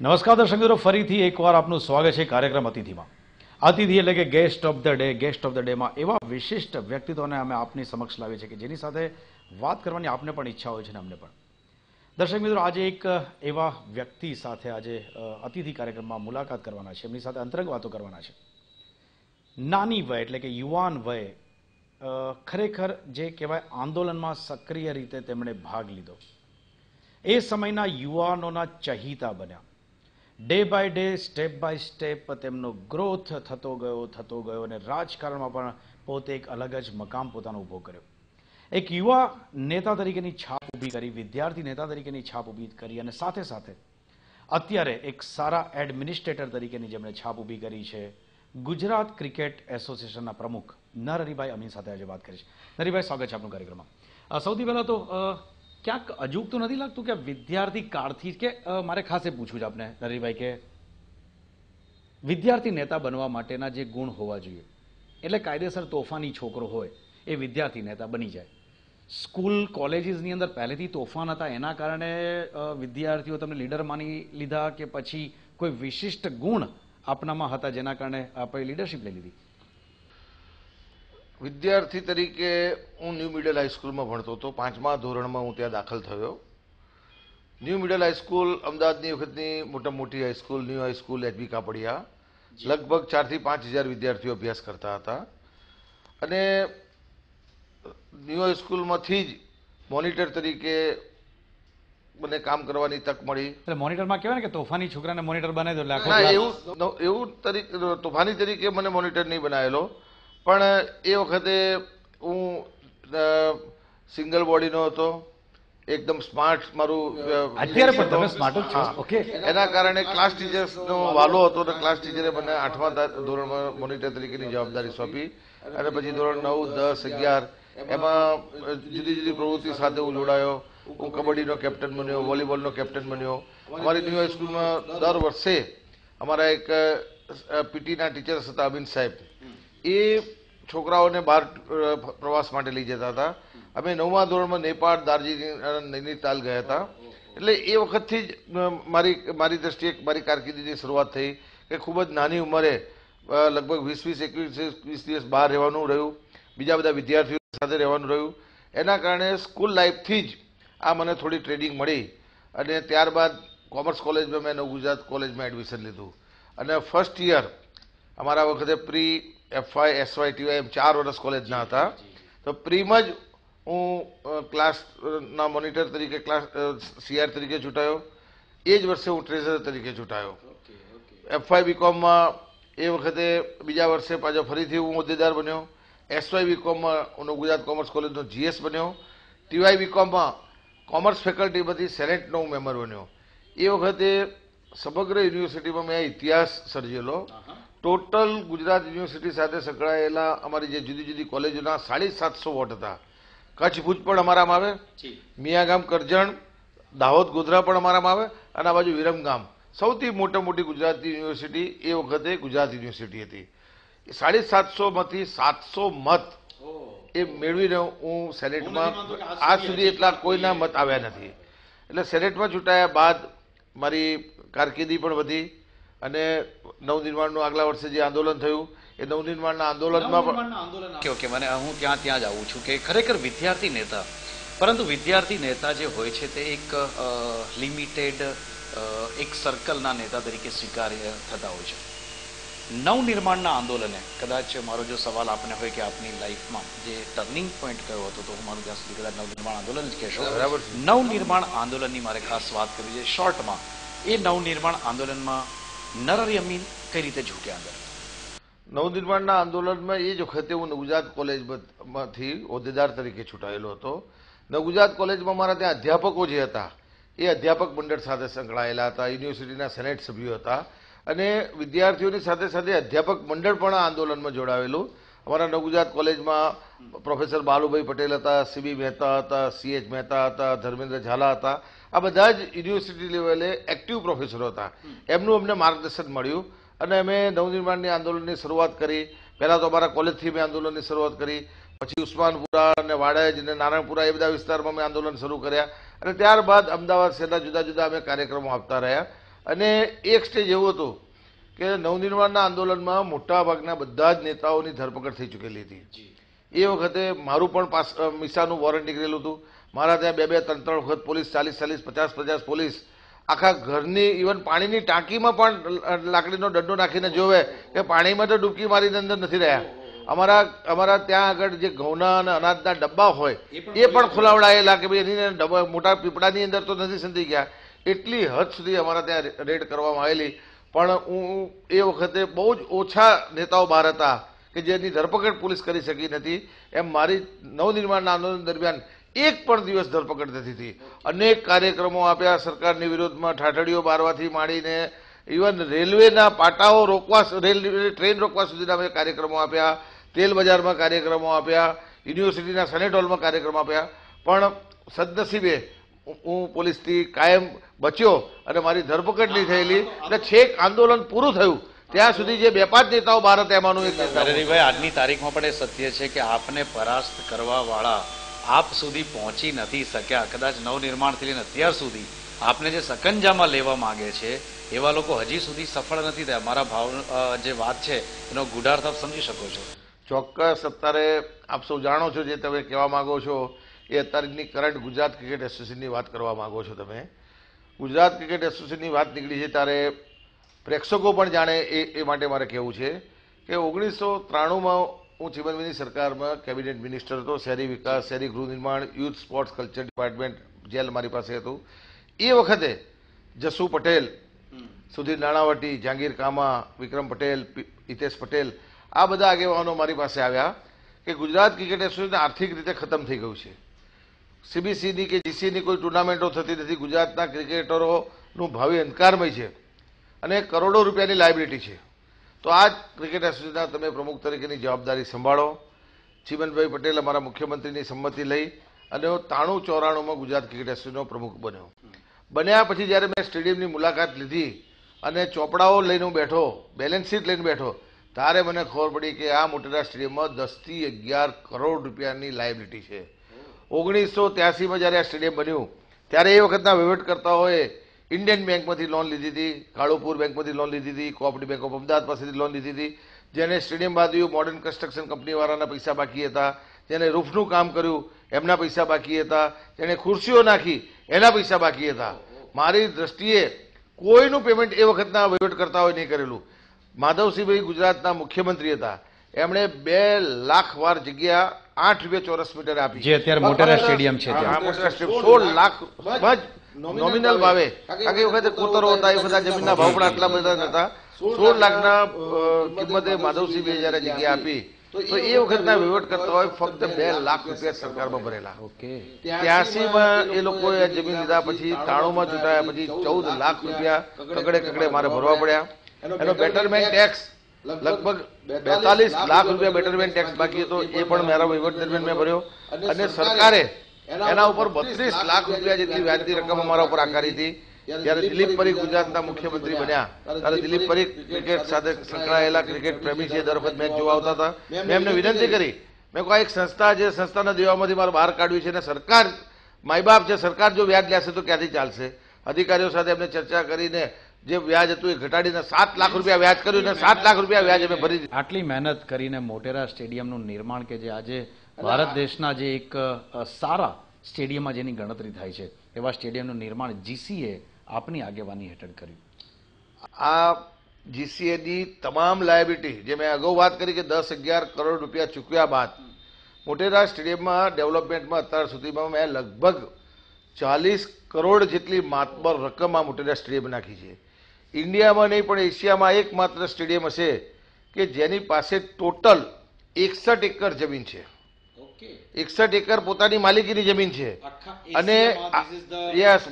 નમસ્કાર દર્શક મિત્રો, ફરીથી એકવાર આપનું સ્વાગત છે કાર્યક્રમ અતિથિમાં. અતિથિ એટલે કે guest of the day. Guest of the ડેમાં એવા વિશિષ્ટ વ્યક્તિત્વને અમે આપની સમક્ષ લાવીએ છીએ કે જેની સાથે વાત કરવાની આપને પણ ઈચ્છા હોય છે ને અમને પણ. દર્શક મિત્રો, આજે એક એવા વ્યક્તિ સાથે આજે અતિથિ કાર્યક્રમમાં મુલાકાત કરવાના છે. એમની સાથે અંતરંગ વાતો કરવાના છે. નાની વય એટલે કે યુવાન વય ખરેખર જે કહેવાય આંદોલનમાં સક્રિય રીતે તેમણે ભાગ લીધો. એ સમયના યુવાનોના ચહીતા બન્યા. Day by day, step by step તેમનો ગ્રોથ થતો ગયો અને રાજકારણમાં પણ પોતે એક અલગ જ મકામ પોતાનો ઊભો કર્યો. એક યુવા નેતા તરીકેની છાપ ઊભી કરી, વિદ્યાર્થી નેતા તરીકેની છાપ ઊભી કરી અને સાથે સાથે અત્યારે એક સારા એડમિનિસ્ટ્રેટર તરીકેની જેમણે છાપ ઊભી કરી છે. ગુજરાત ક્રિકેટ એસોસિએશનના પ્રમુખ નરહરીભાઈ અમીન સાથે આજે વાત કરી છે. નરહરીભાઈ, સ્વાગત છે આપનું કાર્યક્રમમાં. સૌથી પહેલાં તો ક્યાંક અજુક તો નથી લાગતું કે વિદ્યાર્થી કાળથી કે મારે ખાસે પૂછવું છે આપને નરહરીભાઈ કે વિદ્યાર્થી નેતા બનવા માટેના જે ગુણ હોવા જોઈએ, એટલે કાયદેસર તોફાની છોકરો હોય એ વિદ્યાર્થી નેતા બની જાય. સ્કૂલ કોલેજીસની અંદર પહેલેથી તોફાન હતા, એના કારણે વિદ્યાર્થીઓ તમને લીડર માની લીધા કે પછી કોઈ વિશિષ્ટ ગુણ આપનામાં હતા જેના કારણે આપણે લીડરશીપ લઈ લીધી? વિદ્યાર્થી તરીકે હું ન્યૂ મિડલ હાઈસ્કૂલમાં ભણતો હતો. 5મા ધોરણમાં હું ત્યાં દાખલ થયો. ન્યૂ મિડલ હાઈસ્કૂલ અમદાવાદની વખતની મોટા મોટી high school, new high school HB Kapadia. લગભગ 4 થી 5 હજાર વિદ્યાર્થીઓ અભ્યાસ કરતા હતા અને ન્યૂ હાઈસ્કૂલમાંથી જ મોનિટર તરીકે મને કામ કરવાની તક મળી. એટલે મોનિટરમાં કહેવાય ને કે તોફાની છોકરાને મોનિટર બનાવી દો. એવું તોફાની તરીકે મને મોનિટર નહીં બનાવેલો, પણ એ વખતે હું સિંગલ બોડીનો હતો, એકદમ સ્માર્ટ મારું. એના કારણે ક્લાસ ટીચર્સનો વાલો હતો અને ક્લાસ ટીચરે મને 8મા ધોરણમાં મોનિટર તરીકેની જવાબદારી સોંપી અને પછી ધોરણ 9, 10, 11 એમાં જુદી જુદી પ્રવૃત્તિ સાથે હું જોડાયો. હું કબડ્ડીનો કેપ્ટન બન્યો, વોલીબોલનો કેપ્ટન બન્યો. અમારી ન્યૂ હાઈસ્કૂલમાં દર વર્ષે અમારા એક પીટીના ટીચર્સ હતા, અમીન સાહેબ. એ છોકરાઓને બહાર પ્રવાસ માટે લઈ જતા હતા. અમે 9મા ધોરણમાં નેપાળ, દાર્જિલિંગ, નૈનીતાલ ગયા હતા. એટલે એ વખતથી જ મારી દ્રષ્ટિએ મારી કારકિર્દીની શરૂઆત થઈ કે ખૂબ જ નાની ઉંમરે લગભગ 20, 21, 21 દિવસ બહાર રહેવાનું રહ્યું, બીજા બધા વિદ્યાર્થીઓ સાથે રહેવાનું રહ્યું. એના કારણે સ્કૂલ લાઈફથી જ આ મને થોડી ટ્રેનિંગ મળી અને ત્યારબાદ કોમર્સ કોલેજમાં મેં ગુજરાત કોલેજમાં એડમિશન લીધું અને ફર્સ્ટ યર અમારા વખતે પ્રી FY, SY, TY એમ 4 વર્ષ કોલેજના હતા, તો પ્રીમાં જ હું ક્લાસના મોનિટર તરીકે, ક્લાસ CR તરીકે ચૂંટાયો. એ જ વર્ષે હું ટ્રેઝર તરીકે ચૂંટાયો. FY BComમાં એ વખતે બીજા વર્ષે પાછો ફરીથી હું હોદ્દેદાર બન્યો. SY BComમાં હું ગુજરાત કોમર્સ કોલેજનો GS બન્યો. TY BComમાં કોમર્સ ફેકલ્ટીમાંથી સેનેટનો હું મેમ્બર બન્યો. એ વખતે સમગ્ર યુનિવર્સિટીમાં મેં ઇતિહાસ સર્જેલો. ટોટલ ગુજરાત યુનિવર્સિટી સાથે સંકળાયેલા અમારી જે જુદી જુદી કોલેજોના 750 વોટ હતા. કચ્છ ભુજ પણ અમારામાં આવે, મિયાગામ, કરજણ, દાહોદ, ગોધરા પણ અમારામાં આવે અને આ બાજુ વિરમગામ. સૌથી મોટી ગુજરાતની યુનિવર્સિટી એ વખતે ગુજરાત યુનિવર્સિટી હતી. 750 માંથી 700 મત એ મેળવીને હું સેનેટમાં, આજ સુધી એટલા કોઈના મત આવ્યા નથી. એટલે સેનેટમાં ચૂંટાયા બાદ મારી કારકિર્દી પણ વધી અને નવનિર્માણનું આગલા વર્ષે જે આંદોલન થયું એ નવનિર્માણના આંદોલનમાં પણ કે મને હું ત્યાં જ આવું છું કે ખરેખર વિદ્યાર્થી નેતા, પરંતુ વિદ્યાર્થી નેતા જે હોય છે તે એક લિમિટેડ એક સર્કલના નેતા તરીકે સ્વીકાર્ય થતા હોય છે. નવનિર્માણના આંદોલને કદાચ મારો જો સવાલ આપને હોય કે આપની લાઈફમાં જે ટર્નિંગ પોઈન્ટ કયો હતો, તો હું મારું જ્યાં સુધી કદાચ નવનિર્માણ આંદોલન જ કહેશો. બરાબર. નવનિર્માણ આંદોલનની મારે ખાસ વાત કરવી છે શોર્ટમાં. એ નવનિર્માણ આંદોલનમાં નરહરી અમીન કઈ રીતે ઝૂક્યા? અંદર નવનિર્માણના આંદોલનમાં એ જ વખતે હું ગુજરાત કોલેજમાંથી હોદ્દેદાર તરીકે છૂટાયેલો હતો. ગુજરાત કોલેજમાં મારા ત્યાં અધ્યાપકો જે હતા એ અધ્યાપક મંડળ સાથે સંકળાયેલા હતા, યુનિવર્સિટીના સેનેટ સભ્યો હતા અને વિદ્યાર્થીઓની સાથે સાથે અધ્યાપક મંડળ પણ આ આંદોલનમાં જોડાયેલું અમારા નવગુજરાત કોલેજમાં પ્રોફેસર બાલુભાઈ પટેલ હતા, CB મહેતા હતા, CH મહેતા હતા, ધર્મેન્દ્ર ઝાલા હતા. આ બધા જ યુનિવર્સિટી લેવલે એક્ટિવ પ્રોફેસરો હતા. એમનું અમને માર્ગદર્શન મળ્યું અને અમે નવનિર્માણની આંદોલનની શરૂઆત કરી. પહેલાં તો અમારા કોલેજથી મેં આંદોલનની શરૂઆત કરી, પછી ઉસ્માનપુરા અને વાડજ અને નારાયણપુરા એ બધા વિસ્તારમાં અમે આંદોલન શરૂ કર્યા અને ત્યારબાદ અમદાવાદ શહેરના જુદા જુદા અમે કાર્યક્રમો આપતા રહ્યા. અને એક સ્ટેજ એવો હતો કે નવનિર્માણના આંદોલનમાં મોટાભાગના બધા જ નેતાઓની ધરપકડ થઈ ચૂકેલી હતી. એ વખતે મારું પણ પાસ મિસાનું વોરંટ નીકળેલું હતું. મારા ત્યાં બે બે ત્રણ ત્રણ વખત પોલીસ, 40 40 50 50 પોલીસ આખા ઘરની, ઇવન પાણીની ટાંકીમાં પણ લાકડીનો દંડો નાખીને જોવે કે પાણીમાં તો ડૂબકી મારીને અંદર નથી રહ્યા. અમારા ત્યાં આગળ જે ઘઉંના અને અનાજના ડબ્બા હોય એ પણ ખોલાવડાયેલા કે ભાઈ એની મોટા પીપળાની અંદર તો નથી સંધી ગયા. એટલી હદ સુધી અમારા ત્યાં રેડ કરવામાં આવેલી. પણ હું એ વખતે બહુ જ ઓછા નેતાઓ બહાર હતા કે જેની ધરપકડ પોલીસ કરી શકી નથી. એમ મારી નવનિર્માણના આંદોલન દરમિયાન એક પણ દિવસ ધરપકડ નથી થઈ. અનેક કાર્યક્રમો આપ્યા સરકારની વિરોધમાં, ઠાઠડીઓ બારવાથી માંડીને ઇવન રેલવેના પાટાઓ રોકવા, રેલવે ટ્રેન રોકવા સુધીના અમે કાર્યક્રમો આપ્યા. તેલ બજારમાં કાર્યક્રમો આપ્યા, યુનિવર્સિટીના સેનેટ હોલમાં કાર્યક્રમો આપ્યા. પણ સદનસીબે હું પોલીસથી કાયમ બચ્યો અને મારી ધરપકડ નહીં થયેલી અને છેક આંદોલન પૂરું થયું ત્યાં સુધી જે બે પાંચ નેતાઓ ભારત એમાંનું એક નેતા. નરેન્દ્રભાઈ, આજની તારીખમાં પણ એ સત્ય છે કે આપને પરાસ્ત કરવાવાળા આપ સુધી પહોંચી નથી શક્યા. કદાચ નવનિર્માણથી લઈને અત્યાર સુધી આપને જે સકંજામાં લેવા માગે છે એવા લોકો હજી સુધી સફળ નથી થયા. મારા ભાવ જે વાત છે એનો ગુઢાર્થ આપ સમજી શકો છો. ચોક્કસ. અત્યારે આપ સૌ જાણો છો, જે તમે કહેવા માગો છો એ અત્યારની કરંટ ગુજરાત ક્રિકેટ એસોસિએશનની વાત કરવા માગો છો તમે. ગુજરાત ક્રિકેટ એસોસિએશનની વાત નીકળી છે ત્યારે પ્રેક્ષકો પણ જાણે એ માટે મારે કહેવું છે કે 1993માં હું ચીમનભાઈની સરકારમાં કેબિનેટ મિનિસ્ટર હતો. શહેરી વિકાસ, શહેરી ગૃહ નિર્માણ, youth sports culture department jail મારી પાસે હતું. એ વખતે જસુ પટેલ, સુધીર નાણાવટી, જહાંગીર કામા, વિક્રમ પટેલ, હિતેશ પટેલ આ બધા આગેવાનો મારી પાસે આવ્યા કે ગુજરાત ક્રિકેટ એસોસિએશન આર્થિક રીતે ખતમ થઈ ગયું છે. CBCની કે GCની કોઈ ટુર્નામેન્ટો થતી નથી. ગુજરાતના ક્રિકેટરોનું ભાવિ અંધકારમય છે અને કરોડો રૂપિયાની લાયબિલિટી છે. તો આ ક્રિકેટ એસોસિએશનના તમે પ્રમુખ તરીકેની જવાબદારી સંભાળો. ચીમનભાઈ પટેલ અમારા મુખ્યમંત્રીની સંમતિ લઈ અને 93-94માં ગુજરાત ક્રિકેટ એસોસિએશનનો પ્રમુખ બન્યો. બન્યા પછી જ્યારે મેં સ્ટેડિયમની મુલાકાત લીધી અને ચોપડાઓ લઈને હું બેઠો, બેલેન્સ શીટ લઈને બેઠો, ત્યારે મને ખબર પડી કે આ મોટેરા સ્ટેડિયમમાં 10 થી 11 કરોડ રૂપિયાની લાયબિલિટી છે. 1983માં જ્યારે આ સ્ટેડિયમ બન્યું ત્યારે એ વખતના વહીવટકર્તાઓએ ઇન્ડિયન બેંકમાંથી લોન લીધી હતી, કાળુપુર બેંકમાંથી લોન લીધી હતી, કોઓપરેટિવ બેંક ઓફ અમદાવાદ પાસેથી લોન લીધી હતી, જેને સ્ટેડિયમ બાંધ્યું મોડર્ન કન્સ્ટ્રક્શન કંપનીવાળાના પૈસા બાકી હતા, જેને રૂફનું કામ કર્યું એમના પૈસા બાકી હતા, જેને ખુરશીઓ નાખી એના પૈસા બાકી હતા. મારી દ્રષ્ટિએ કોઈનું પેમેન્ટ એ વખતના વહીવટકર્તાઓએ નહીં કરેલું. માધવસિંહભાઈ ગુજરાતના મુખ્યમંત્રી હતા. એમણે 2 લાખ વાર જગ્યા 8 રૂપિયા ચોરસ મીટર આપી, જે અત્યારે મોટેરા સ્ટેડિયમ છે. 16 લાખ નોમિનલ ભાવે, કારણ કે એ વખતે કોતરો હતા, એ બધા જમીનના ભાવ પણ આટલા બધા હતા. 16 લાખના કિંમતે માધવસિંહભાઈ જયારે જગ્યા આપી તો એ વખતના વહીવટકર્તાઓએ ફક્ત 2 લાખ રૂપિયા સરકારમાં ભરેલા. 83માં એ લોકોએ જમીન લીધા, પછી 93માં ચૂંટાયા, પછી 14 લાખ રૂપિયા કગડે કગડે મારે ભરવા પડ્યા. એનો બેટરમેન્ટ ટેક્સ લગભગ 42 લાખ રૂપિયા બેટરમેન્ટ ટેક્સ બાકી હતો, એ પણ મારા વહીવટ દરમિયાન મેં ભર્યો. અને સરકારે એના ઉપર 32 લાખ રૂપિયા જેટલી વ્યાજની રકમ અમારા ઉપર આકારી હતી. જ્યારે દિલીપ પરીખ ગુજરાતના મુખ્યમંત્રી બન્યા ત્યારે દિલીપ પરીખ ક્રિકેટ સાથે સંકળાયેલા ક્રિકેટ પ્રેમી છે, દર વખત મેચ જોવા આવતા હતા. મેં એમને વિનંતી કરી, મેં કહ્યું એક સંસ્થા છે, સંસ્થાના દેવામાંથી મારે બહાર કાઢવી છે અને સરકાર માય બાપ છે, સરકાર જો વ્યાજ લેશે તો ક્યાંથી ચાલશે. અધિકારીઓ સાથે એમને ચર્ચા કરીને જે વ્યાજ હતું એ ઘટાડીને 7 લાખ રૂપિયા વ્યાજ કર્યું અને 7 લાખ રૂપિયા વ્યાજ અમે ભરી દીધું. આટલી મહેનત કરીને મોટેરા સ્ટેડિયમનું નિર્માણ કે જે આજે ભારત દેશના જે એક સારા સ્ટેડિયમમાં જેની ગણતરી થાય છે એવા સ્ટેડિયમનું નિર્માણ GCA આપની આગેવાની હેઠળ કર્યું. આ GCAની તમામ લાયબિલિટી જે મેં અગાઉ વાત કરી કે 10-11 કરોડ રૂપિયા ચૂકવ્યા બાદ મોટેરા સ્ટેડિયમમાં ડેવલપમેન્ટમાં અત્યાર સુધીમાં મેં લગભગ 40 કરોડ જેટલી માતબર રકમ આ મોટેરા સ્ટેડિયમ નાખી છે. ઇન્ડિયામાં નહીં પણ એશિયામાં એકમાત્ર સ્ટેડિયમ હશે કે જેની પાસે ટોટલ 61 એકર જમીન છે. 61 એકર પોતાની માલિકીની જમીન છે અને યસ,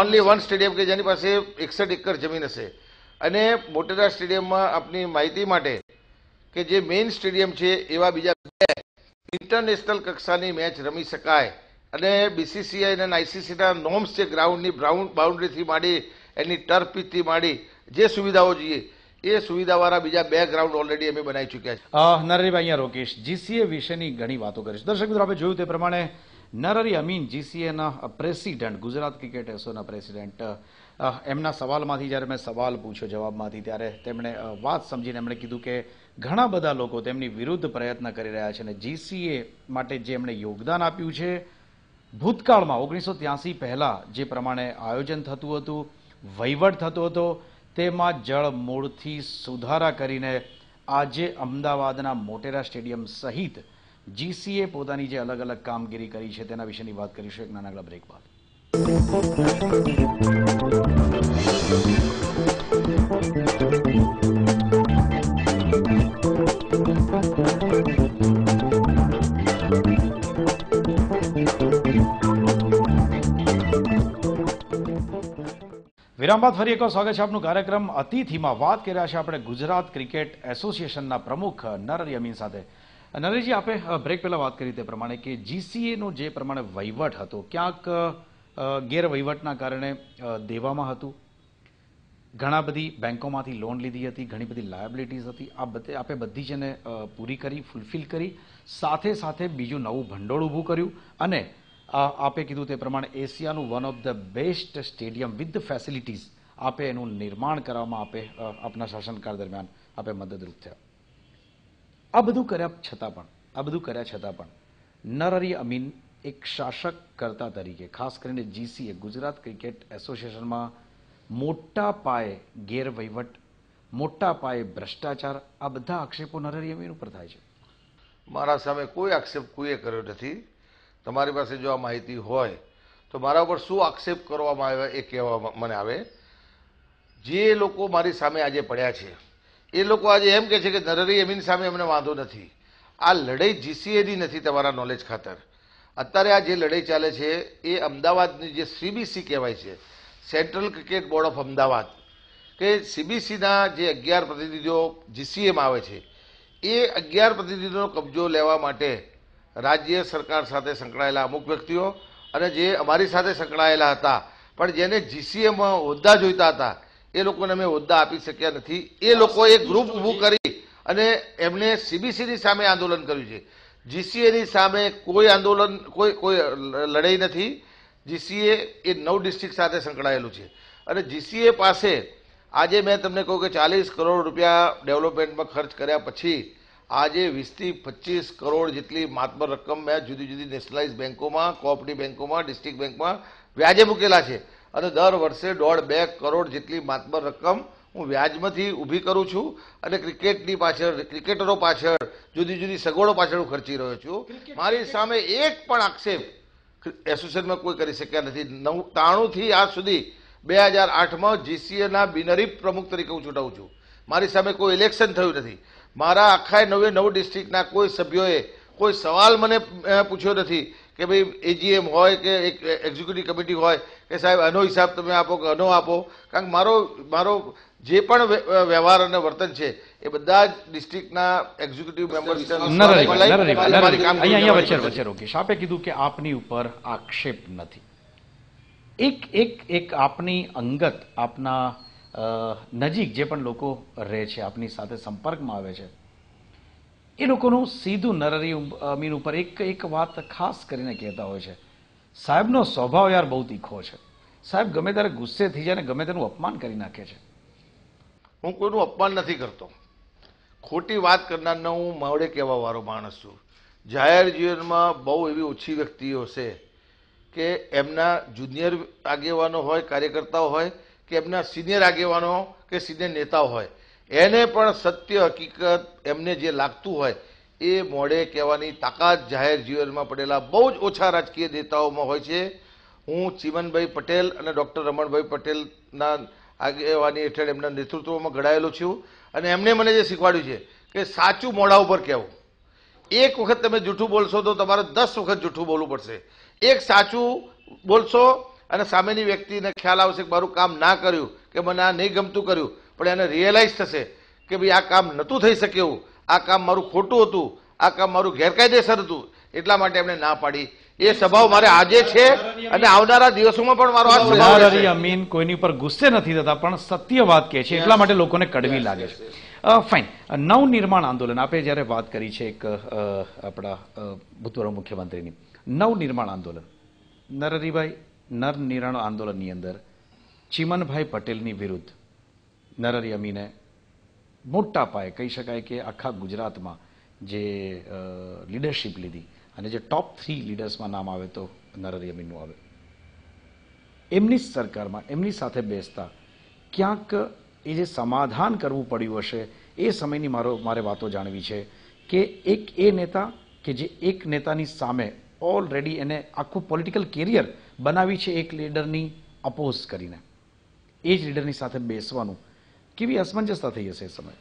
ઓનલી વન સ્ટેડિયમ કે જેની પાસે 61 એકર જમીન હશે. અને મોટેરા સ્ટેડિયમમાં આપની માહિતી માટે કે જે મેઇન સ્ટેડિયમ છે એવા બીજા બે ઇન્ટરનેશનલ કક્ષાની મેચ રમી શકાય અને બીસીસીઆઈ અને આઈસીસીના નોર્મ્સ છે ગ્રાઉન્ડની બાઉન્ડ્રીથી માંડી એની ટર્ફ પીચથી માંડી જે સુવિધાઓ જોઈએ એ સુવિધાવાળા બીજા બે ગ્રાઉન્ડ ઓલરેડી અમે બનાવી ચૂક્યા છે. નરહરીભાઈ અહીંયા રોકેશ જીસીએ વિશેની ઘણી વાતો કરીશ. દર્શક મિત્રો આપણે જોયું તે પ્રમાણે નરહરી અમીન જીસીએના પ્રેસિડેન્ટ ગુજરાત ક્રિકેટ એસોસિએશનના પ્રેસિડેન્ટ એમના સવાલમાંથી જ્યારે મેં સવાલ પૂછ્યો જવાબમાંથી ત્યારે તેમણે વાત સમજીને એમણે કીધું કે ઘણા બધા લોકો તેમની વિરુદ્ધ પ્રયત્ન કરી રહ્યા છે અને જીસીએ માટે જે એમણે યોગદાન આપ્યું છે ભૂતકાળમાં 1983 પહેલાં જે પ્રમાણે આયોજન થતું હતું વહીવટ થતો હતો તેમાં જળમૂળથી સુધારા કરીને આજે અમદાવાદના મોટેરા સ્ટેડિયમ સહિત જીસીએ પોતાની જે અલગ અલગ કામગીરી કરી છે તેના વિશેની વાત કરીશું એક નાનકડા બ્રેક બાદ. વિરામ બાદ ફરી એકવાર સ્વાગત છે આપનું કાર્યક્રમ અતિથિમાં. વાત કર્યા છે આપણે ગુજરાત ક્રિકેટ એસોસિએશનના પ્રમુખ નરહરી અમીન સાથે. નરેશજી આપે બ્રેક પહેલાં વાત કરી તે પ્રમાણે કે જીસીએનો જે પ્રમાણે વહીવટ હતો ક્યાંક ગેરવહીવટના કારણે દેવામાં હતું, ઘણા બધી બેન્કોમાંથી લોન લીધી હતી, ઘણી બધી લાયબિલિટીઝ હતી, આ બધે આપે બધી જ એને પૂરી કરી ફૂલફિલ કરી, સાથે સાથે બીજું નવું ભંડોળ ઊભું કર્યું અને આપે કીધું તે પ્રમાણે એશિયાનું one of the best stadium with facilities આપે એનું નિર્માણ કરવામાં આપે આપના શાસનકાળ દરમિયાન આપે મદદરૂપ થયા. આ બધું કર્યા છતાં પણ નરહરી અમીન એક શાસક કરતા તરીકે ખાસ કરીને જીસીએ ગુજરાત ક્રિકેટ એસોસિએશનમાં મોટા પાયે ગેરવહીવટ, મોટા પાયે ભ્રષ્ટાચાર, આ બધા આક્ષેપો નરહરી અમીન ઉપર થાય છે. મારા સામે કોઈ આક્ષેપ કોઈએ કર્યો નથી. તમારી પાસે જો આ માહિતી હોય તો મારા ઉપર શું આક્ષેપ કરવામાં આવ્યા એ કહેવા મને આવે. જે લોકો મારી સામે આજે પડ્યા છે એ લોકો આજે એમ કહે છે કે નરહરી અમીન સામે અમને વાંધો નથી. આ લડાઈ જીસીએની નથી તમારા નોલેજ ખાતર. અત્યારે આ જે લડાઈ ચાલે છે એ અમદાવાદની જે સીબીસી કહેવાય છે, central cricket board of Ahmedabad, કે સીબીસીના જે 11 પ્રતિનિધિઓ જીસીએમાં આવે છે એ 11 પ્રતિનિધિઓનો કબજો લેવા માટે રાજ્ય સરકાર સાથે સંકળાયેલા અમુક વ્યક્તિઓ અને જે અમારી સાથે સંકળાયેલા હતા પણ જેને જીસીએમાં હોદ્દા જોઈતા હતા એ લોકોને અમે હોદ્દા આપી શક્યા નથી. એ લોકોએ ગ્રુપ ઊભું કરી અને એમને સીબીસીની સામે આંદોલન કર્યું છે. જીસીએની સામે કોઈ આંદોલન કોઈ લડાઈ નથી. જીસીએ એ 9 ડિસ્ટ્રિક્ટ સાથે સંકળાયેલું છે અને જીસીએ પાસે આજે મેં તમને કહું કે 40 કરોડ રૂપિયા ડેવલપમેન્ટમાં ખર્ચ કર્યા પછી આજે 20 થી 25 કરોડ જેટલી માતબર રકમ મેં જુદી જુદી નેશનલાઇઝ બેન્કોમાં, કોઓપરેટિવ બેન્કોમાં, ડિસ્ટ્રિક્ટ બેન્કમાં વ્યાજે મૂકેલા છે અને દર વર્ષે 1.5-2 કરોડ જેટલી માતબર રકમ હું વ્યાજમાંથી ઊભી કરું છું અને ક્રિકેટની પાછળ, ક્રિકેટરો પાછળ, જુદી જુદી સગવડો પાછળ હું ખર્ચી રહ્યો છું. મારી સામે એક પણ આક્ષેપ એસોસિએશનમાં કોઈ કરી શક્યા નથી. 93 થી આજ સુધી 2008માં જીસીએના બિનરી પ્રમુખ તરીકે હું ચૂંટાઉં છું. મારી સામે કોઈ ઇલેક્શન થયું નથી. મારા આખા 99 ડિસ્ટ્રિક્ટના કોઈ સભ્યોએ કોઈ સવાલ મને પૂછ્યો નથી કે ભાઈ એજીએમ હોય કે એક એક્ઝિક્યુટિવ કમિટી હોય કે સાહેબ આનો હિસાબ તમે આપો કે આનો આપો. કારણ કે મારો જે પણ વ્યવહાર અને વર્તન છે એ બધા જ ડિસ્ટ્રિક્ટના એક્ઝિક્યુટિવ મેમ્બર્સ. રોકેશ આપે કીધું કે આપની ઉપર આક્ષેપ નથી. એક આપની અંગત, આપના નજીક જે પણ લોકો રહે છે, આપની સાથે સંપર્કમાં આવે છે, એ લોકોનું સીધું નરહરી અમીન ઉપર એક વાત ખાસ કરીને કહેતા હોય છે, સાહેબનો સ્વભાવ યાર બહુ તીખો છે, સાહેબ ગમે ત્યારે ગુસ્સે થઈ જાય ને ગમે તેનું અપમાન કરી નાખે છે. હું કોઈનું અપમાન નથી કરતો. ખોટી વાત કરનારનો હું મોડે કહેવાવાળો માણસ છું. જાહેર જીવનમાં બહુ એવી ઓછી વ્યક્તિઓ છે કે એમના જુનિયર આગેવાનો હોય, કાર્યકર્તાઓ હોય, કે એમના સિનિયર આગેવાનો કે સિનિયર નેતાઓ હોય, એને પણ સત્ય હકીકત એમને જે લાગતું હોય એ મોડે કહેવાની તાકાત જાહેર જીવનમાં પડેલા બહુ જ ઓછા રાજકીય નેતાઓમાં હોય છે. હું ચીમનભાઈ પટેલ અને ડૉક્ટર રમણભાઈ પટેલના આગેવાની હેઠળ એમના નેતૃત્વમાં ઘડાયેલો છું અને એમને મને જે શીખવાડ્યું છે કે સાચું મોઢા ઉપર કહેવું. એક વખત તમે જૂઠું બોલશો તો તમારે 10 વખત જૂઠું બોલવું પડશે. એક સાચું બોલશો અને સામેની વ્યક્તિને ખ્યાલ આવશે કે મારું કામ ના કર્યું, કે મને આ નહીં ગમતું કર્યું, પણ એને રિયલાઇઝ થશે કે ભાઈ આ કામ નહોતું થઈ શકે એવું, आ काम मारू खोटू हतुं, आ काम मारू गैरकायदेसर हतुं, एटला माटे एमणे ना पाडी। ये सभाओ मारे आजे छे अने आवनारा दिवसोमां पण मारो आ सभा। नारहरी अमीन कोईनी पर गुस्से नथी थता पण सत्य वात कहे छे, एटला माटे लोकोने कड़वी लागे छे। फाइन, नवनिर्माण आंदोलन आपणे ज्यारे वात करी छे एक आपणा भूतपूर्व मुख्यमंत्रीनी नवनिर्माण आंदोलन, नरहरीभाई नवनिर्माण आंदोलननी अंदर ચીમનભાઈ પટેલની વિરુદ્ધ નરહરી અમીને મોટા પાયે કહી શકાય કે આખા ગુજરાતમાં જે લીડરશીપ લીધી અને જે ટોપ 3 લીડર્સમાં નામ આવે તો નરહરી અમીનનું આવે। એમની સરકારમાં એમની સાથે બેસતા ક્યાંક એ જે સમાધાન કરવું પડ્યું હશે એ સમયની મારે વાતો જાણવી છે કે એક એ નેતા કે જે એક નેતાની સામે ઓલરેડી એને આખું પોલિટિકલ કેરિયર બનાવી છે એક લીડરની અપોઝ કરીને, एज लीडर ની સાથે બેસવાનું કેવી અસમંજસતા થઈ હશે એ સમયે।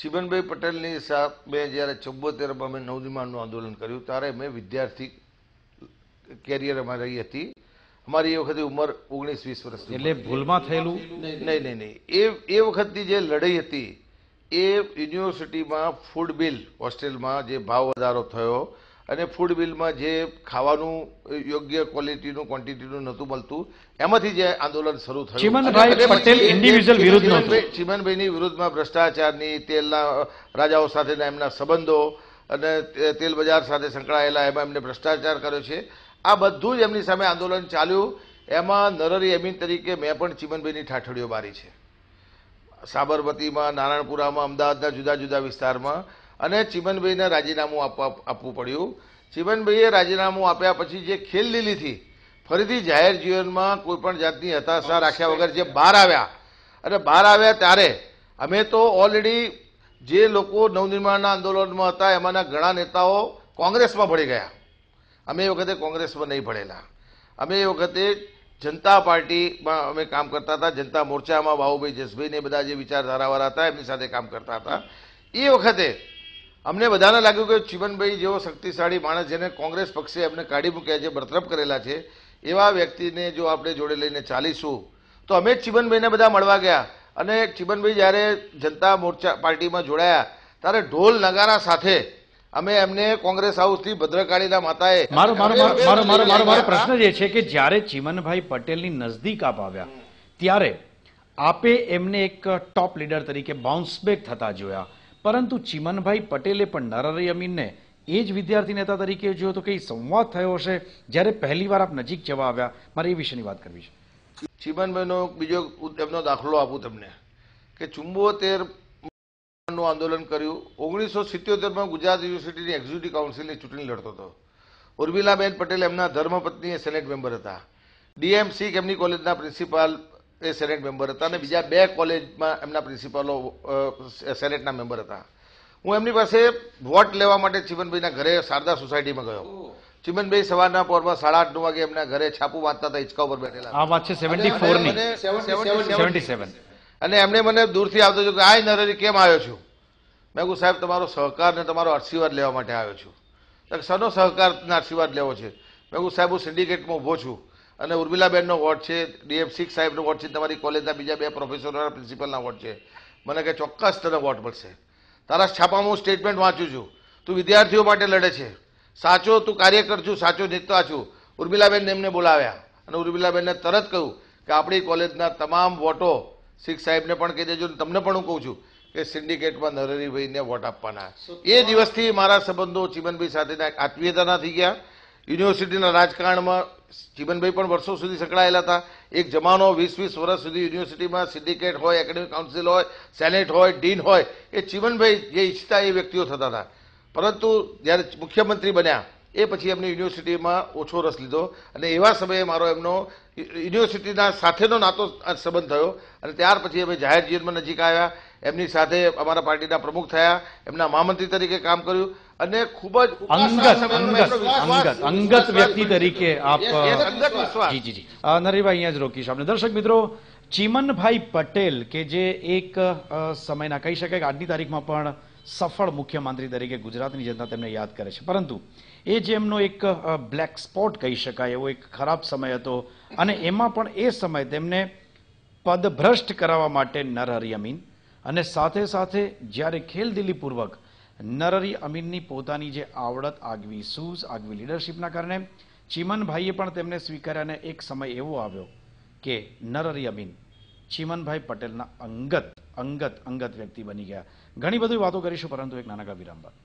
ચીમનભાઈ પટેલની સામે જ્યારે 74માં મેં નવનિર્માણનું આંદોલન કર્યું ત્યારે મેં વિદ્યાર્થી કેરિયર અમારી રહી હતી, અમારી એ વખતે ઉંમર 19-20 વર્ષની, એટલે ભૂલમાં થયેલું નહીં। એ વખતની જે લડાઈ હતી એ યુનિવર્સિટીમાં ફૂડ બિલ, હોસ્ટેલમાં જે ભાવ વધારો થયો અને ફૂડ બિલમાં જે ખાવાનું યોગ્ય ક્વોલિટીનું ક્વોન્ટિટીનું નહોતું મળતું એમાંથી જે આંદોલન શરૂ થયું। ચીમનભાઈ પટેલ ઇન્ડિવિડ્યુઅલ વિરુદ્ધ નહોતું, ચીમનભાઈની વિરુદ્ધમાં ભ્રષ્ટાચારની, તેલના રાજાઓ સાથેના એમના સંબંધો અને તેલ બજાર સાથે સંકળાયેલા એમાં એમને ભ્રષ્ટાચાર કર્યો છે, આ બધું જ એમની સામે આંદોલન ચાલ્યું। એમાં નરહરી અમીન તરીકે મેં પણ ચીમનભાઈની ઠાઠડીઓ મારી છે, સાબરમતીમાં, નારાયણપુરામાં, અમદાવાદના જુદા જુદા વિસ્તારમાં। અને ચીમનભાઈને રાજીનામું આપવું પડ્યું। ચીમનભાઈએ રાજીનામું આપ્યા પછી જે ખેલ લીલી હતી, ફરીથી જાહેર જીવનમાં કોઈપણ જાતની હતાશા રાખ્યા વગર જે બહાર આવ્યા, અને બહાર આવ્યા ત્યારે અમે તો ઓલરેડી જે લોકો નવનિર્માણના આંદોલનમાં હતા એમાંના ઘણા નેતાઓ કોંગ્રેસમાં ભળી ગયા। અમે એ વખતે કોંગ્રેસમાં નહીં ભળેલા, અમે એ વખતે જનતા પાર્ટીમાં અમે કામ કરતા હતા, જનતા મોરચામાં વાહુભાઈ, જસભાઈને બધા જે વિચારધારાવાળા હતા એમની સાથે કામ કરતા હતા। એ વખતે અમને બધાને લાગ્યું કે ચીમનભાઈ જેવો શક્તિશાળી માણસ, જેને કોંગ્રેસ પક્ષે એમને કાઢી મૂક્યા છે, બરતરફ કરેલા છે, એવા વ્યક્તિને જો આપણે જોડે લઈને ચાલીશું તો અમે ચીમનભાઈને બધા મળવા ગયા। અને ચીમનભાઈ જ્યારે જનતા મોરચા પાર્ટીમાં જોડાયા ત્યારે ઢોલ નગારા સાથે અમે એમને કોંગ્રેસ હાઉસથી ભદ્રકાળીના માતાએ મારો પ્રશ્ન જે છે કે જ્યારે ચીમનભાઈ પટેલની નજદીક આપ આવ્યા ત્યારે આપે એમને એક ટોપ લીડર તરીકે બાઉન્સબેક થતા જોયા, પરંતુ ચીમનભાઈ પટેલે પણ નરહરી અમીનને એ જ વિદ્યાર્થી નેતા તરીકે જોયો, તો કઈ સંવાદ થયો હશે જ્યારે પહેલી વાર આપ નજીક જવા આવ્યા? મારે એ વિશેની વાત કરવી છે। ચીમનભાઈનો બીજો એમનો દાખલો આપું તમને કે 74નું આંદોલન કર્યું, 1977માં ગુજરાત યુનિવર્સિટીની એક્ઝિક્યુટિવ કાઉન્સિલની ચૂંટણી લડતો હતો। ઉર્મિલાબેન પટેલ એમના ધર્મપત્ની એ સેનેટ મેમ્બર હતા, ડીએમસી એમની કોલેજના પ્રિન્સિપાલ એ સેનેટ મેમ્બર હતા, અને બીજા 2 કોલેજમાં એમના પ્રિન્સિપાલો સેનેટના મેમ્બર હતા। હું એમની પાસે વોટ લેવા માટે ચીમનભાઈના ઘરે શારદા સોસાયટીમાં ગયો। ચીમનભાઈ સવારના પોરમાં 8:30 વાગે એમના ઘરે છાપું વાંચતા હતા, હિંચકા ઉપર બેઠેલા, આ વાત છે 74 ની 77, અને એમણે મને દૂરથી આવતો જોયું કે આય નરહરી કેમ આવ્યો છું? મેં કહ્યું સાહેબ તમારો સહકાર ને તમારો આશીર્વાદ લેવા માટે આવ્યો છું। સનો સહકાર ને આશીર્વાદ લેવો છે? મેં કહ્યું સાહેબ હું સિન્ડિકેટમાં ઊભો છું અને ઉર્મિલાબેનનો વોટ છે, ડીએમસી સાહેબનો વોટ છે, તમારી કોલેજના બીજા 2 પ્રોફેસરોના પ્રિન્સિપલના વોટ છે, મને કે ચોક્કસ તને વોટ મળશે, તારા છાપામાં હું સ્ટેટમેન્ટ વાંચું છું, તું વિદ્યાર્થીઓ માટે લડે છે, સાચો તું કાર્યકર છું, સાચો નેતા છું। ઉર્મિલાબેનને એમને બોલાવ્યા અને ઉર્મિલાબેનને તરત કહ્યું કે આપણી કોલેજના તમામ વોટો શીખ સાહેબને પણ કહી દેજો, તમને પણ હું કહું છું કે સિન્ડિકેટમાં નરહરીભાઈને વોટ આપવાના। એ દિવસથી મારા સંબંધો ચીમનભાઈ સાથેના આત્મીયતાના થઈ ગયા। યુનિવર્સિટીના રાજકારણમાં ચીમનભાઈ પણ વર્ષો સુધી સંકળાયેલા હતા। એક જમાનો 20-20 વર્ષ સુધી યુનિવર્સિટીમાં સિન્ડિકેટ હોય, એકેડેમિક કાઉન્સિલ હોય, સેનેટ હોય, ડીન હોય, એ ચીમનભાઈ જે ઈચ્છતા એ વ્યક્તિઓ થતા હતા। પરંતુ જ્યારે મુખ્યમંત્રી બન્યા એ પછી એમની યુનિવર્સિટીમાં ઓછો રસ લીધો, અને એવા સમયે મારો એમનો યુનિવર્સિટીના સાથેનો નાતો સંબંધ થયો, અને ત્યાર પછી અમે જાહેર જીવનમાં નજીક આવ્યા, એમની સાથે અમારા પાર્ટીના પ્રમુખ થયા, એમના મહામંત્રી તરીકે કામ કર્યું, અને ખૂબ જ અંગત વ્યક્તિ તરીકે આપ જી નરહરીભાઈ અહીંયા જ રોકીશ આપણે। દર્શક મિત્રો, ચીમનભાઈ પટેલ કે જે એક સમયના કહી શકાય કે આજની તારીખમાં પણ સફળ મુખ્યમંત્રી તરીકે ગુજરાતની જનતા તેમને યાદ કરે છે, પરંતુ એ જે એમનો એક બ્લેક સ્પોટ કહી શકાય એવો એક ખરાબ સમય હતો, અને એમાં પણ એ સમય તેમને પદભ્રષ્ટ કરાવવા માટે નરહરી અમીન અને સાથે સાથે જ્યારે ખેલદિલીપૂર્વક નરહરી અમીનની પોતાની જે આવડત આગવી સૂઝ આગવી લીડરશીપના કારણે ચીમનભાઈએ પણ તેમને સ્વીકાર્યા અને એક સમય એવો આવ્યો કે નરહરી અમીન ચીમનભાઈ પટેલના અંગત વ્યક્તિ બની ગયા. ઘણી બધી વાતો કરીશું પરંતુ એક નાનકડા વિરામ બાદ.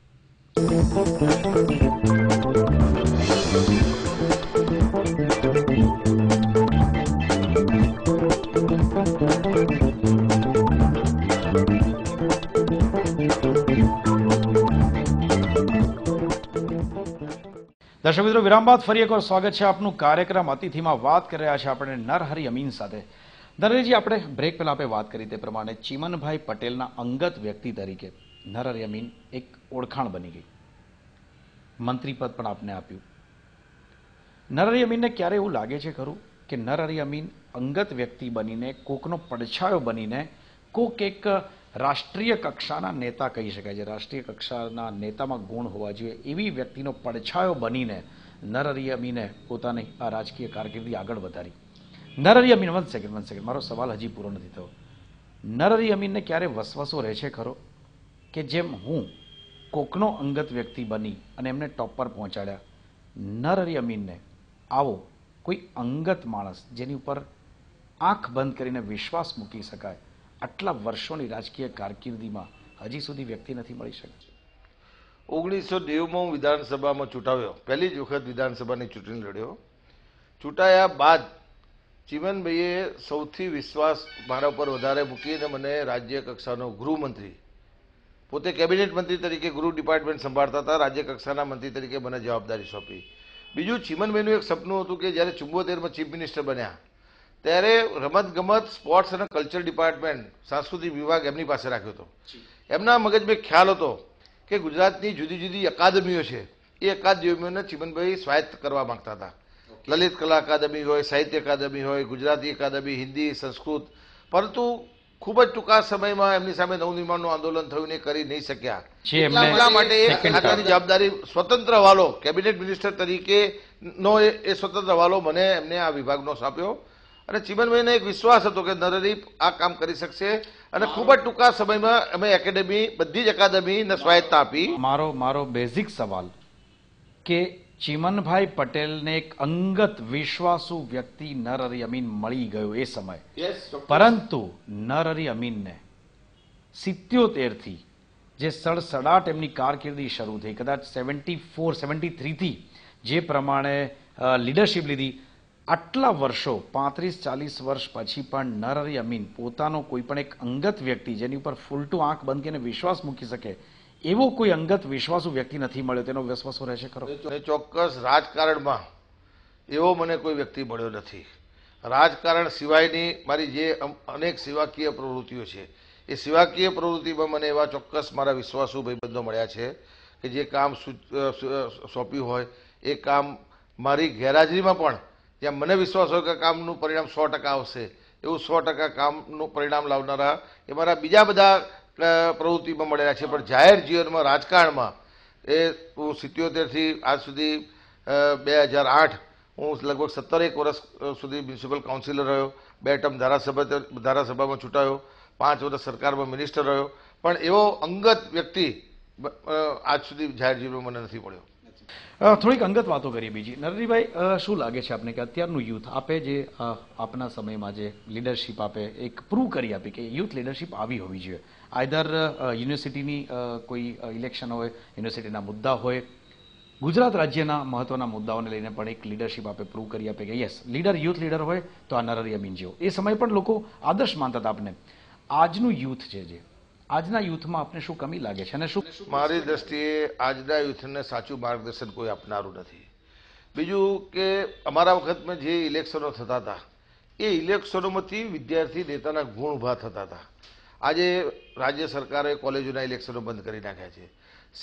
दर्शक मित्रों विराम बाद फरी एक और स्वागत है आपनु कार्यक्रम अतिथि में बात कर रहा है अपने नरहरी अमीन साथ. नरहरी जी अपने ब्रेक पहला आप बात करी प्रमाण चीमनभाई पटेल अंगत व्यक्ति तरीके नरहरी अमीन एक ओळखाण बनी गई. मंत्री पद पर आपने आप नरहरी अमीन ने क्यारे एवं लगे खरू कि नरहरी अमीन अंगत व्यक्ति बनीने कोकनो पड़छायो बनीने कोक एक राष्ट्रीय कक्षाना नेता कही शकाय. राष्ट्रीय कक्षाना नेतामां गुण होवा जोईए एवी व्यक्तिनो पड़छायो बनीने नरहरी अमीने पोतानी आ राजकीय कारकिर्दी आगळ वधारी. नरहरी अमीन वन सेकंड मारो सवाल हजी पूरो नथी थयो. नरहरी अमीनने क्यारे वसवसो रहे छे खरो के जेम हूँ कोकनो अंगत व्यक्ति बनी अने एमने टॉप पर पहोंचाड्या नरहरी अमीनने आवो कोई अंगत माणस जेनी उपर आंख बंद करीने विश्वास मूकी शकाय आटला वर्षोनी राजकीय कारकिर्दीमां हजी सुधी व्यक्ति नथी मळी शकी. 1990 हूँ विधानसभामां चूंटायो. पहली ज वखत विधानसभानी चूंटणी लड्यो. चूंटाया बाद चीमनभाઈએ સૌથી વિશ્વાસ મારા પર વધારે મૂકીને મને રાજ્ય કક્ષાનો ગૃહમંત્રી પોતે કેબિનેટ મંત્રી તરીકે ગૃહ ડિપાર્ટમેન્ટ સંભાળતા હતા. રાજ્ય કક્ષાના મંત્રી તરીકે મને જવાબદારી સોંપી. બીજું ચીમનભાઈનું એક સપનું હતું કે જ્યારે 74માં ચીફ મિનિસ્ટર બન્યા ત્યારે રમતગમત સ્પોર્ટ્સ અને કલ્ચર ડિપાર્ટમેન્ટ સાંસ્કૃતિક વિભાગ એમની પાસે રાખ્યો હતો. એમના મગજમાં ખ્યાલ હતો કે ગુજરાતની જુદી જુદી અકાદમીઓ છે એ અકાદમીઓને ચીમનભાઈ સ્વાયત્ત કરવા માગતા હતા. લલિત કલા અકાદમી હોય, સાહિત્ય અકાદમી હોય, ગુજરાતી અકાદમી, હિન્દી, સંસ્કૃત. પરંતુ ખૂબ જ ટૂંકા સમયમાં એમની સામે નવનિર્માણનું આંદોલન થયું ને કરી નહીં શક્યા. એટલા માટે આની જવાબદારી સ્વતંત્ર હવાલો કેબિનેટ મિનિસ્ટર તરીકેનો એ સ્વતંત્ર હવાલો મને એમને આ વિભાગનો સોંપ્યો. અને ચીમનભાઈને એક વિશ્વાસ હતો કે નરહરી આ કામ કરી શકશે અને ખૂબ જ ટૂંકા સમયમાં અમે એકેડેમી બધી જ અકાદમીને સ્વાયત્તતા આપી. મારો બેઝિક સવાલ કે ચીમનભાઈ પટેલને એક અંગત વિશ્વાસુ વ્યક્તિ નરહરી અમીન મળી ગયો એ સમય, પરંતુ નરહરી અમીનને 77 થી જે સડસડાટ એમની કારકિર્દી શરૂ થઈ, કદાચ 74-73 થી જે પ્રમાણે લીડરશીપ લીધી, આટલા વર્ષો 35-40 વર્ષ પછી પણ નરહરી અમીન પોતાનો કોઈ પણ એક અંગત વ્યક્તિ જેની ઉપર ફૂલટું આંખ બંધ કરીને વિશ્વાસ મૂકી શકે એવો કોઈ અંગત વિશ્વાસુ વ્યક્તિ નથી મળ્યો. તેનો વિશ્વાસો રહેશે ખરો? ચોક્કસ રાજકારણમાં એવો મને કોઈ વ્યક્તિ મળ્યો નથી. રાજકારણ સિવાયની મારી જે અનેક સેવાકીય પ્રવૃત્તિઓ છે એ સેવાકીય પ્રવૃત્તિમાં મને એવા ચોક્કસ મારા વિશ્વાસુ ભાઈબંધો મળ્યા છે કે જે કામ સોંપ્યું હોય એ કામ મારી ગેરહાજરીમાં પણ જ્યાં મને વિશ્વાસ હોય કે કામનું પરિણામ 100% આવશે એવું 100% કામનું પરિણામ લાવનારા એ મારા બીજા બધા પ્રવૃત્તિમાં મળેલા છે. પણ જાહેર જીવનમાં રાજકારણમાં એ હું 77 થી આજ સુધી 2008 હું લગભગ 17-1 વર્ષ સુધી મ્યુનિસિપલ કાઉન્સિલર રહ્યો, 2 ટર્મ ધારાસભામાં ચૂંટાયો, 5 વર્ષ સરકારમાં મિનિસ્ટર રહ્યો, પણ એવો અંગત વ્યક્તિ આજ સુધી જાહેર જીવનમાં મને નથી મળ્યો. થોડીક અંગત વાતો કરીએ બીજી. નરહરીભાઈ, શું લાગે છે આપને કે અત્યારનું યુથ આપે જે આપના સમયમાં જે લીડરશીપ આપે એક પ્રૂવ કરી આપી કે યુથ લીડરશીપ આવી હોવી જોઈએ, આઈધર યુનિવર્સિટીની કોઈ ઇલેક્શન હોય, યુનિવર્સિટીના મુદ્દા હોય, ગુજરાત રાજ્યના મહત્વના મુદ્દાઓને લઈને પણ એક લીડરશીપ આપે પ્રૂવ કરી આપે કે યસ યુથ લીડર હોય તો આ નરહરી અમીન જેવો. એ સમય પણ લોકો આદર્શ માનતા હતા આપને. આજનું યુથ છે જે આજના યુથમાં આપને શું કમી લાગે છે અને શું? મારી દ્રષ્ટિએ આજના યુથને સાચું માર્ગદર્શન કોઈ આપનારું નથી. બીજું કે અમારા વખતમાં જે ઇલેક્શનો થતા હતા એ ઇલેક્શનોમાંથી વિદ્યાર્થી નેતાના ગુણ ઊભા થતા હતા. આજે રાજ્ય સરકારે કોલેજોના ઇલેક્શનો બંધ કરી નાખ્યા છે.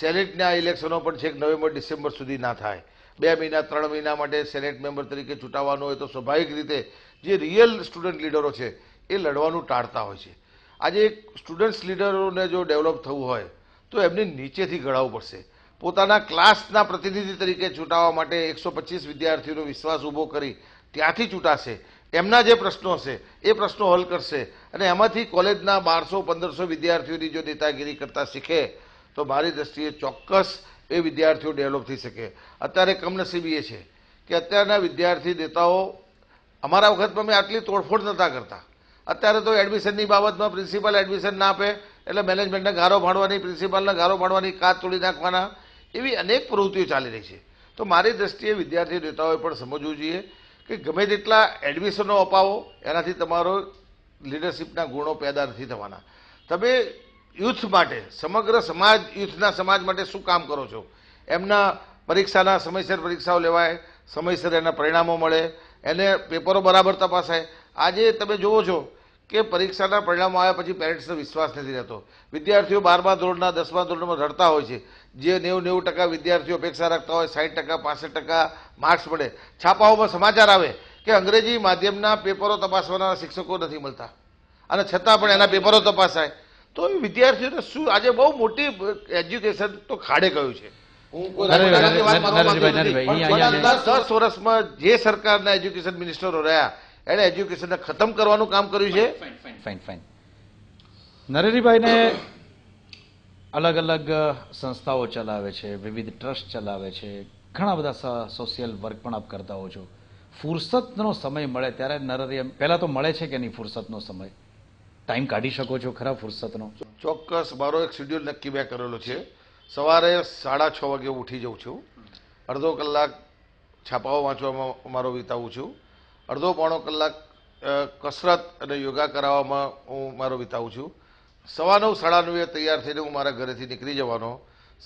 સેનેટના ઇલેક્શનો પણ છેક નવેમ્બર-ડિસેમ્બર સુધી ના થાય. 2-3 મહિના માટે સેનેટ મેમ્બર તરીકે ચૂંટાવાનું હોય તો સ્વાભાવિક રીતે જે રિયલ સ્ટુડન્ટ લીડરો છે એ લડવાનું ટાળતા હોય છે. આજે સ્ટુડન્ટ્સ લીડરોને જો ડેવલપ થવું હોય તો એમને નીચેથી ઘડાવવું પડશે. પોતાના ક્લાસના પ્રતિનિધિ તરીકે ચૂંટાવવા માટે 125 વિદ્યાર્થીઓનો વિશ્વાસ ઊભો કરી ત્યાંથી ચૂંટાશે. એમના જે પ્રશ્નો હશે એ પ્રશ્નો હલ કરશે અને એમાંથી કોલેજના 1200-1500 વિદ્યાર્થીઓની જો નેતાગીરી કરતા શીખે તો મારી દ્રષ્ટિએ ચોક્કસ એ વિદ્યાર્થીઓ ડેવલપ થઈ શકે. અત્યારે કમનસીબી એ છે કે અત્યારના વિદ્યાર્થી નેતાઓ, અમારા વખતમાં મેં આટલી તોડફોડ નહોતા કરતા. અત્યારે તો એડમિશનની બાબતમાં પ્રિન્સિપાલ એડમિશન ના આપે એટલે મેનેજમેન્ટને ગારો ભાડવાની, પ્રિન્સિપાલને ગારો ભાડવાની, કાચ તોડી નાખવાના, એવી અનેક પ્રવૃત્તિઓ ચાલી રહી છે. તો મારી દ્રષ્ટિએ વિદ્યાર્થી નેતાઓએ પણ સમજવું જોઈએ કે ગમે તેટલા એડમિશનો અપાવો, એનાથી તમારો લીડરશીપના ગુણો પેદા નથી થવાના. તમે યુથ માટે, સમગ્ર સમાજ, યુથના સમાજ માટે શું કામ કરો છો? એમના પરીક્ષાના સમયસર પરીક્ષાઓ લેવાય, સમયસર એના પરિણામો મળે, એને પેપરો બરાબર તપાસાય. આજે તમે જુઓ છો કે પરીક્ષાના પરિણામો આવ્યા પછી પેરેન્ટ્સનો વિશ્વાસ નથી રહેતો. વિદ્યાર્થીઓ 12મા ધોરણના 10મા ધોરણમાં રડતા હોય છે. જે 90-90% વિદ્યાર્થીઓ અપેક્ષા રાખતા હોય 60% 65% માર્ક્સ મળે. છાપાઓમાં સમાચાર આવે કે અંગ્રેજી માધ્યમના પેપરો તપાસવાના શિક્ષકો નથી મળતા, અને છતાં પણ એના પેપરો તપાસાય. તો વિદ્યાર્થીઓને શું? આજે બહુ મોટી એજ્યુકેશન તો ખાડે ગયું છે. હું 10 વર્ષમાં જે સરકારના એજ્યુકેશન મિનિસ્ટરો રહ્યા, એને એજ્યુકેશનને ખતમ કરવાનું કામ કર્યું છે. ફાઇન. નરેશભાઈને અલગ અલગ સંસ્થાઓ ચલાવે છે, વિવિધ ટ્રસ્ટ ચલાવે છે, ઘણા બધા સોશિયલ વર્ક પણ આપ કરતા હો છો. ફુરસતનો સમય મળે ત્યારે નરહરી, પહેલાં તો મળે છે કે નહીં? ફુરસતનો સમય, ટાઈમ કાઢી શકો છો ખરા ફુરસતનો? ચોક્કસ. મારો એક શેડ્યુલ નક્કી મેં કરેલો છે. સવારે 6:30 વાગે ઉઠી જાઉં છું, અડધો કલાક છાપાઓ વાંચવામાં મારો વિતાવું છું, અડધો પોણો કલાક કસરત અને યોગા કરાવવામાં હું મારો વિતાવું છું. 9:15-9:30 તૈયાર થઈને હું મારા ઘરેથી નીકળી જવાનો.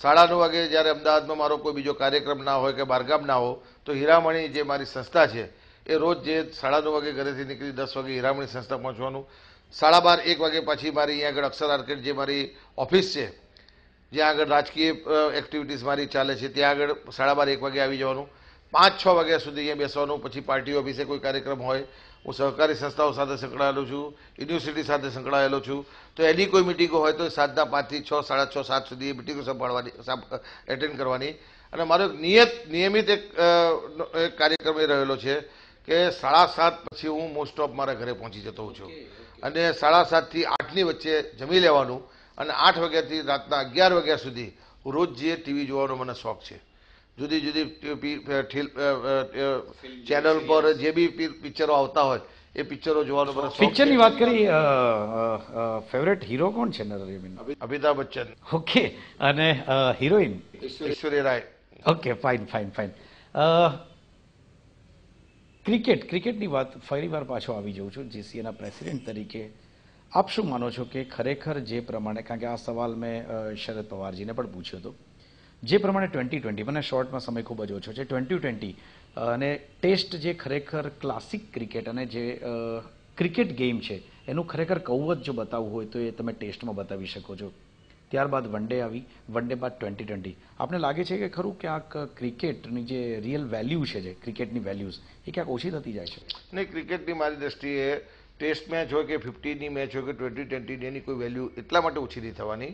9:30 વાગે જ્યારે અમદાવાદમાં મારો કોઈ બીજો કાર્યક્રમ ના હોય કે બહારગામ ના હોય તો હિરામણી, જે મારી સંસ્થા છે, એ રોજ જે 9:30 વાગે ઘરેથી નીકળી 10 વાગે હિરામણી સંસ્થા પહોંચવાનું. 12:30-1 વાગે પાછી મારી અહીંયા આગળ અક્ષર માર્કેટ, જે મારી ઓફિસ છે, જ્યાં આગળ રાજકીય એક્ટિવિટીઝ મારી ચાલે છે, ત્યાં આગળ 12:30-1 વાગે આવી જવાનું. 5-6 વાગ્યા સુધી અહીંયા બેસવાનું. પછી પાર્ટી ઓફિસે કોઈ કાર્યક્રમ હોય, હું સહકારી સંસ્થાઓ સાથે સંકળાયેલો છું, યુનિવર્સિટી સાથે સંકળાયેલો છું, તો એની કોઈ મિટિંગો હોય તો 7:00 થી 6, 6:30, 7 સુધી એ મિટિંગો સંભાળવાની, એટેન્ડ કરવાની. અને મારો એક નિયમિત એક કાર્યક્રમ એ રહેલો છે કે 7:30 પછી હું મોસ્ટ ઓફ મારા ઘરે પહોંચી જતો હોઉં છું, અને 7:30 થી 8ની વચ્ચે જમી લેવાનું, અને 8 વાગ્યાથી રાતના 11 વાગ્યા સુધી હું રોજ જે ટીવી જોવાનો મને શોખ છે, જુદી જુદી ચેનલ પર જે બી પિક્ચરો આવતા હોય એ પિક્ચરો જોવાનો મને શોખ છે. પિક્ચરની વાત કરી, ફેવરેટ હીરો કોણ છે નરેશબેન? અમિતાભ બચ્ચન. ઓકે. અને heroine? Aishwarya Rai. Okay. Fine. ક્રિકેટની વાત ફરીવાર પાછો આવી જાઉં છું. જીસીએના પ્રેસિડેન્ટ તરીકે આપ શું માનો છો કે ખરેખર જે પ્રમાણે, કારણ કે આ સવાલ મેં શરદ પવારજીને પણ પૂછ્યો હતો, જે પ્રમાણે 2020, મને શોર્ટમાં સમય ખૂબ જ ઓછો છે, 2020 અને ટેસ્ટ જે ખરેખર ક્લાસિક ક્રિકેટ અને જે ક્રિકેટ ગેમ છે એનું ખરેખર કૌવત જો બતાવવું હોય તો એ તમે ટેસ્ટમાં બતાવી શકો છો. ત્યારબાદ વનડે આવી, વનડે બાદ 2020. આપને લાગે છે કે ખરું કે આ ક્રિકેટની જે રિયલ વેલ્યુ છે, જે ક્રિકેટની વેલ્યુઝ એ ક્યાંક ઓછી થતી જાય છે? નહીં, ક્રિકેટની મારી દ્રષ્ટિએ ટેસ્ટ મેચ હોય કે 50ની મેચ હોય કે 2020ની, એની કોઈ વેલ્યુ એટલા માટે ઓછી નહીં થવાની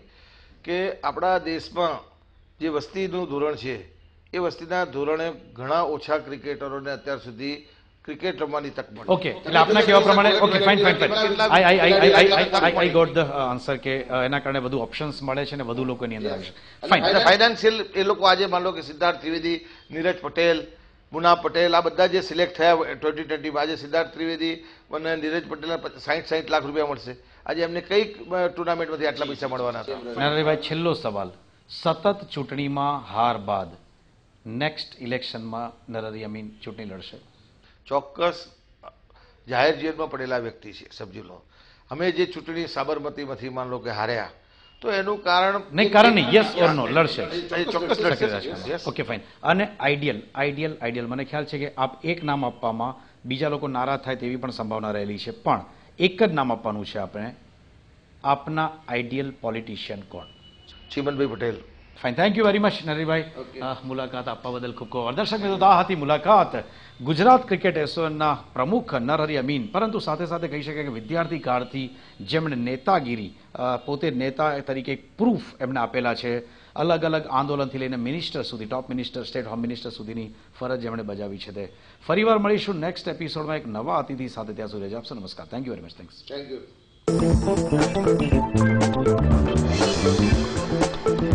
કે આપણા દેશમાં જે વસ્તીનું ધોરણ છે એ વસ્તીના ધોરણે ઘણા ઓછા ક્રિકેટરોને અત્યાર સુધી ક્રિકેટ રમવાની તક મળી. ઓકે, એટલે આપના કહેવા પ્રમાણે okay, fine. I got the answer કે એના કારણે વધુ ઓપ્શન્સ મળે છે ને વધુ લોકોની અંદર આવશે. ફાઇન. ફાઇનાન્શિયલ એ લોકો આજે માન લો કે સિદ્ધાર્થ ત્રિવેદી, નીરજ પટેલ, મુના પટેલ, આ બધા જે સિલેક્ટ થયા 2020માં, આજે સિદ્ધાર્થ ત્રિવેદી અને નીરજ પટેલને 60-60 લાખ રૂપિયા મળશે. આજે એમને કઈ ટુર્નામેન્ટમાંથી આટલા પૈસા મળવાના હતા? નરેશભાઈ, છેલ્લો સવાલ. સતત ચૂંટણીમાં હાર બાદ નેક્સ્ટ ઇલેક્શનમાં નરહરી અમીન ચૂંટણી લડશે? ચોક્કસ. જાહેર જીવનમાં પડેલા વ્યક્તિ છે, સમજી લો. અમે જે ચૂંટણી સાબરમતીમાંથી માન લો કે હાર્યા, તો એનું કારણ નહીં, યસ ઓર નો? લડશે, ચોક્કસ લડશે. Okay, fine. અને આઈડિયલ મને ખ્યાલ છે કે આપ એક નામ આપવામાં બીજા લોકો નારાજ થાય તેવી પણ સંભાવના રહેલી છે, પણ એક જ નામ આપવાનું છે આપણે. આપના આઈડિયલ પોલિટિશિયન કોણ? Chimanbhai Patel. Fine. Thank you very much Nareshbhai, મુલાકાત આપવા બદલ ખૂબ ખૂબ. દર્શક મિત્રો, આ હતી મુલાકાત ગુજરાત ક્રિકેટ એસોસિએશનના પ્રમુખ નરહરી અમીન, પરંતુ સાથે સાથે કહી શકાય કે વિદ્યાર્થી કાળથી જેમણે નેતાગીરી, પોતે નેતા તરીકે પ્રૂફ એમને આપેલા છે. અલગ અલગ આંદોલનથી લઈને મિનિસ્ટર સુધી, top minister, state home minister સુધીની ફરજ એમણે બજાવી છે. તે ફરીવાર મળીશું નેક્સ્ટ એપિસોડમાં એક નવા અતિથિ સાથે. ત્યાં સુધી રજા આપશો. નમસ્કાર. Thank you very much. Thank you.